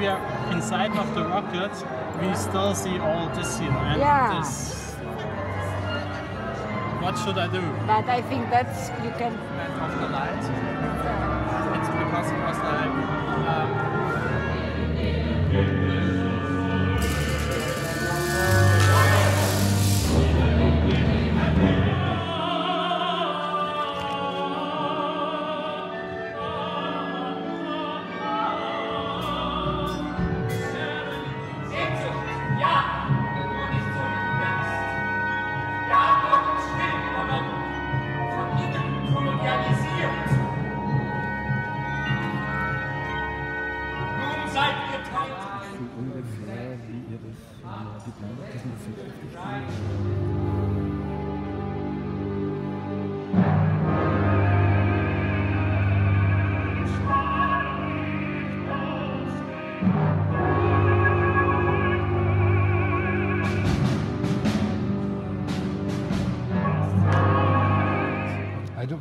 we are inside of the rocket, we still see all this here and this. What should I do? But I think that's you can. That of the light. It's because it was like.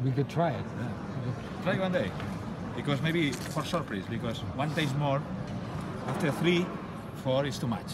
We could try it. Yeah. Try one day, because maybe for surprise, because one taste more, after three, four is too much.